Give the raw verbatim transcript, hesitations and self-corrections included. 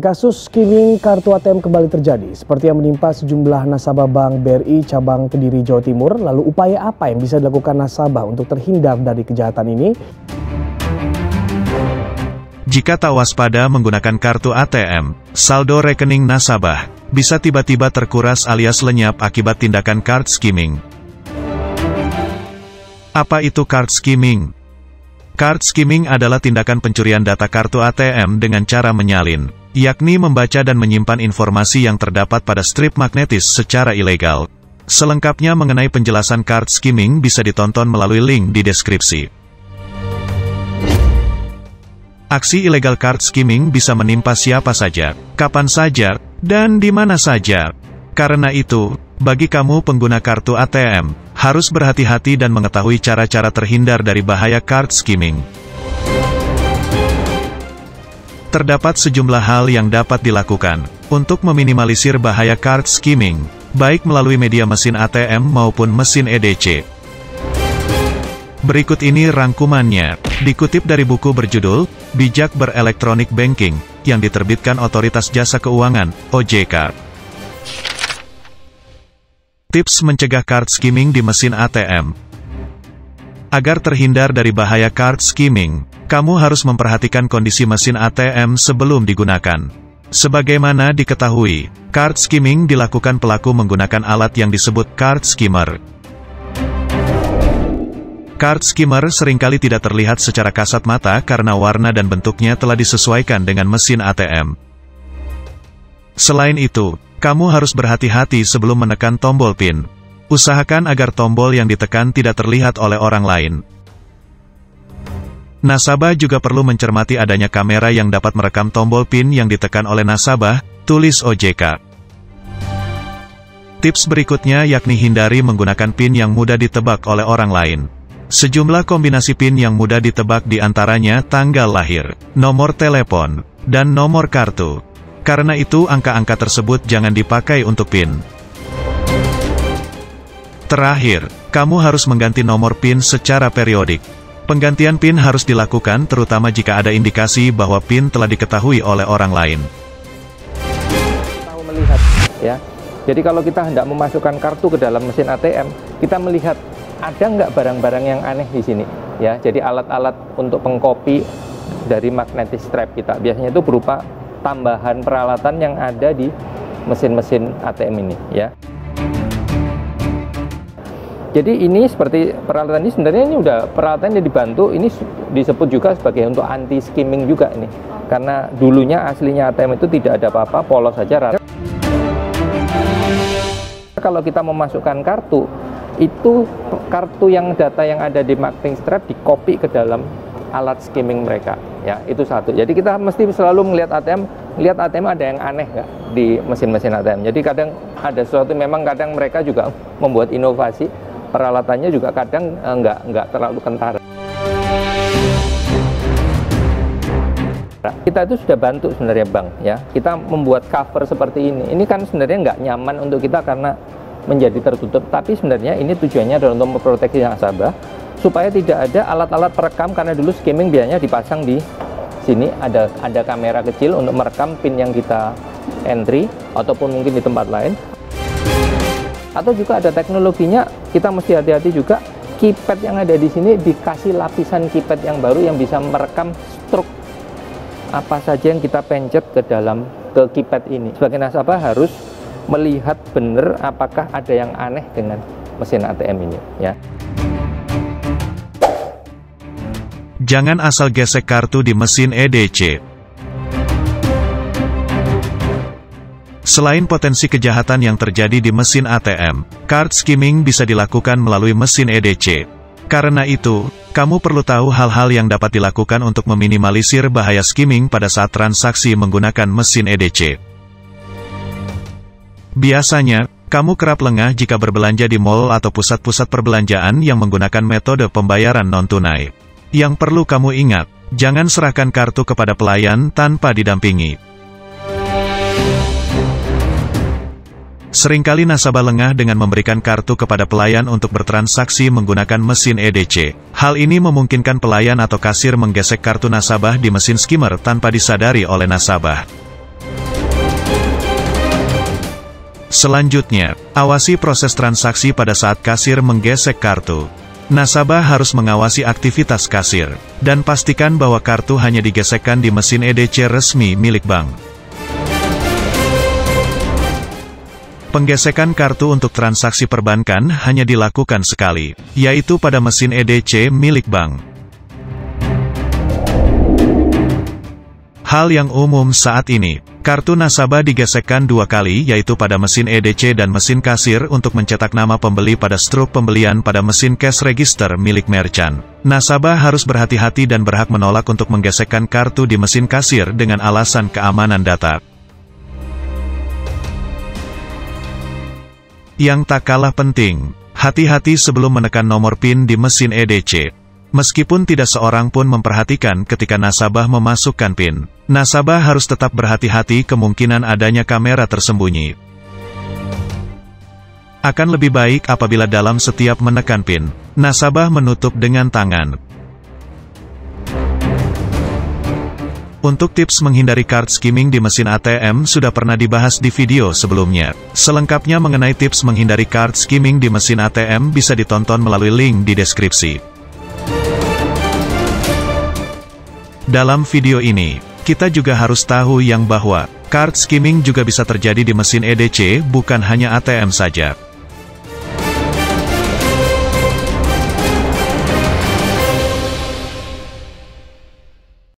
Kasus skimming kartu A T M kembali terjadi, seperti yang menimpa sejumlah nasabah Bank B R I cabang Kediri, Jawa Timur. Lalu upaya apa yang bisa dilakukan nasabah untuk terhindar dari kejahatan ini? Jika tak waspada menggunakan kartu A T M, saldo rekening nasabah bisa tiba-tiba terkuras alias lenyap akibat tindakan card skimming. Apa itu card skimming? Card skimming adalah tindakan pencurian data kartu A T M dengan cara menyalin, yakni membaca dan menyimpan informasi yang terdapat pada strip magnetis secara ilegal. Selengkapnya mengenai penjelasan card skimming bisa ditonton melalui link di deskripsi. Aksi ilegal card skimming bisa menimpa siapa saja, kapan saja, dan di mana saja. Karena itu, bagi kamu pengguna kartu A T M, harus berhati-hati dan mengetahui cara-cara terhindar dari bahaya card skimming. Terdapat sejumlah hal yang dapat dilakukan untuk meminimalisir bahaya card skimming, baik melalui media mesin A T M maupun mesin E D C. Berikut ini rangkumannya, dikutip dari buku berjudul Bijak BerElectronic Banking, yang diterbitkan Otoritas Jasa Keuangan, O J K. Tips mencegah card skimming di mesin A T M. Agar terhindar dari bahaya card skimming, kamu harus memperhatikan kondisi mesin A T M sebelum digunakan. Sebagaimana diketahui, card skimming dilakukan pelaku menggunakan alat yang disebut card skimmer. Card skimmer seringkali tidak terlihat secara kasat mata karena warna dan bentuknya telah disesuaikan dengan mesin A T M. Selain itu, kamu harus berhati-hati sebelum menekan tombol PIN. Usahakan agar tombol yang ditekan tidak terlihat oleh orang lain. Nasabah juga perlu mencermati adanya kamera yang dapat merekam tombol PIN yang ditekan oleh nasabah, tulis O J K. Tips berikutnya yakni hindari menggunakan PIN yang mudah ditebak oleh orang lain. Sejumlah kombinasi PIN yang mudah ditebak diantaranya tanggal lahir, nomor telepon, dan nomor kartu. Karena itu angka-angka tersebut jangan dipakai untuk PIN. Terakhir, kamu harus mengganti nomor PIN secara periodik. Penggantian PIN harus dilakukan terutama jika ada indikasi bahwa PIN telah diketahui oleh orang lain. Tahu melihat, ya. Jadi kalau kita hendak memasukkan kartu ke dalam mesin A T M, kita melihat ada nggak barang-barang yang aneh di sini, ya. Jadi alat-alat untuk pengkopi dari magnetic stripe kita biasanya itu berupa tambahan peralatan yang ada di mesin-mesin A T M ini, ya. Jadi ini seperti peralatan ini sebenarnya ini udah peralatan yang dibantu, ini disebut juga sebagai untuk anti skimming juga ini. Karena dulunya aslinya A T M itu tidak ada apa-apa, polos saja rata. Kalau kita memasukkan kartu, itu kartu yang data yang ada di magnetic stripe dikopi ke dalam alat skimming mereka, ya. Itu satu. Jadi kita mesti selalu melihat A T M, lihat A T M ada yang aneh nggak di mesin-mesin A T M. Jadi kadang ada sesuatu, memang kadang mereka juga membuat inovasi. Peralatannya juga kadang nggak nggak terlalu kentara. Kita itu sudah bantu sebenarnya bank, ya. Kita membuat cover seperti ini. Ini kan sebenarnya nggak nyaman untuk kita karena menjadi tertutup. Tapi sebenarnya ini tujuannya adalah untuk memproteksi nasabah supaya tidak ada alat-alat perekam, karena dulu skimming biasanya dipasang di sini ada ada kamera kecil untuk merekam PIN yang kita entry ataupun mungkin di tempat lain. Atau juga ada teknologinya, kita mesti hati-hati juga, keypad yang ada di sini dikasih lapisan keypad yang baru yang bisa merekam stroke apa saja yang kita pencet ke dalam ke keypad ini. Sebagai nasabah harus melihat benar apakah ada yang aneh dengan mesin A T M ini, ya. Jangan asal gesek kartu di mesin E D C. Selain potensi kejahatan yang terjadi di mesin A T M, card skimming bisa dilakukan melalui mesin E D C. Karena itu, kamu perlu tahu hal-hal yang dapat dilakukan untuk meminimalisir bahaya skimming pada saat transaksi menggunakan mesin E D C. Biasanya, kamu kerap lengah jika berbelanja di mall atau pusat-pusat perbelanjaan yang menggunakan metode pembayaran non-tunai. Yang perlu kamu ingat, jangan serahkan kartu kepada pelayan tanpa didampingi. Seringkali nasabah lengah dengan memberikan kartu kepada pelayan untuk bertransaksi menggunakan mesin E D C. Hal ini memungkinkan pelayan atau kasir menggesek kartu nasabah di mesin skimmer tanpa disadari oleh nasabah. Selanjutnya, awasi proses transaksi pada saat kasir menggesek kartu. Nasabah harus mengawasi aktivitas kasir, dan pastikan bahwa kartu hanya digesekkan di mesin E D C resmi milik bank. Penggesekan kartu untuk transaksi perbankan hanya dilakukan sekali, yaitu pada mesin E D C milik bank. Hal yang umum saat ini, kartu nasabah digesekkan dua kali yaitu pada mesin E D C dan mesin kasir untuk mencetak nama pembeli pada struk pembelian pada mesin cash register milik merchant. Nasabah harus berhati-hati dan berhak menolak untuk menggesekkan kartu di mesin kasir dengan alasan keamanan data. Yang tak kalah penting, hati-hati sebelum menekan nomor PIN di mesin E D C. Meskipun tidak seorang pun memperhatikan ketika nasabah memasukkan PIN, nasabah harus tetap berhati-hati kemungkinan adanya kamera tersembunyi. Akan lebih baik apabila dalam setiap menekan PIN, nasabah menutup dengan tangan. Untuk tips menghindari card skimming di mesin A T M sudah pernah dibahas di video sebelumnya. Selengkapnya mengenai tips menghindari card skimming di mesin A T M bisa ditonton melalui link di deskripsi. Dalam video ini, kita juga harus tahu yang bahwa, card skimming juga bisa terjadi di mesin E D C bukan hanya A T M saja.